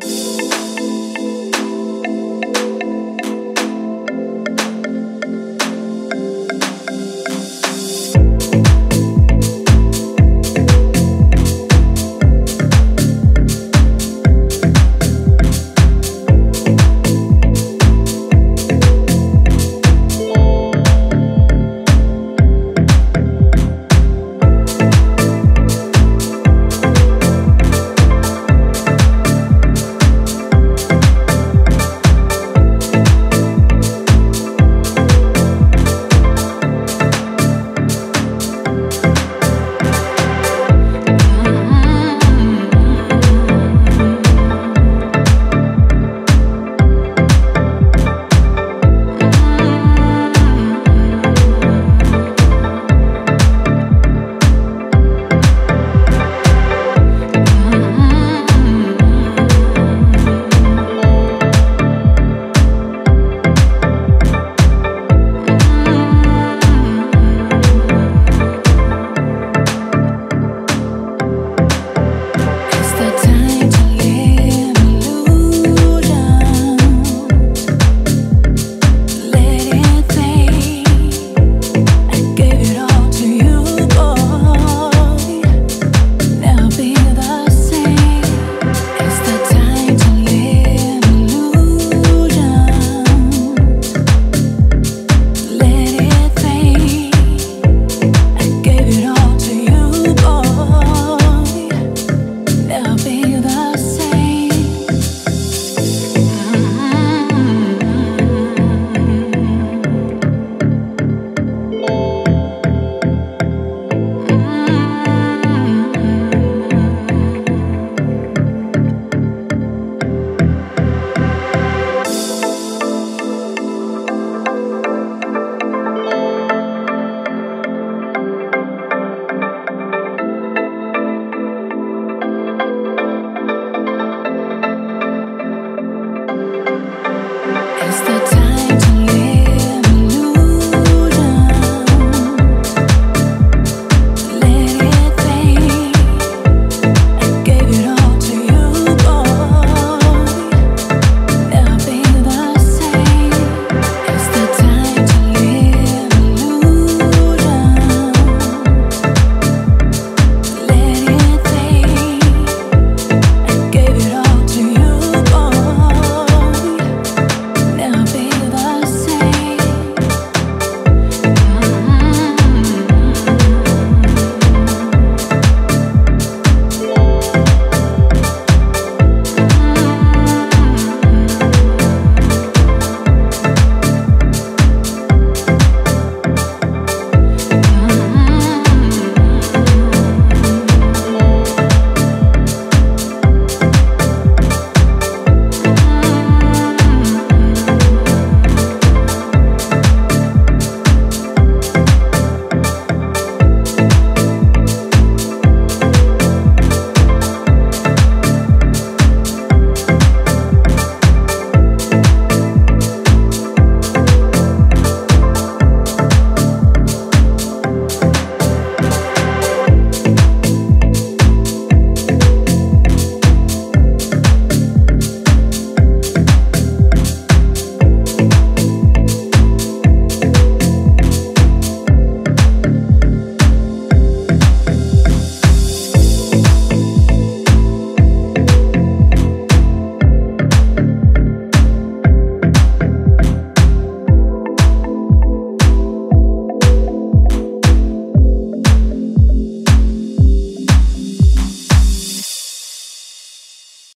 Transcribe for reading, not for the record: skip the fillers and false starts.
It's the time.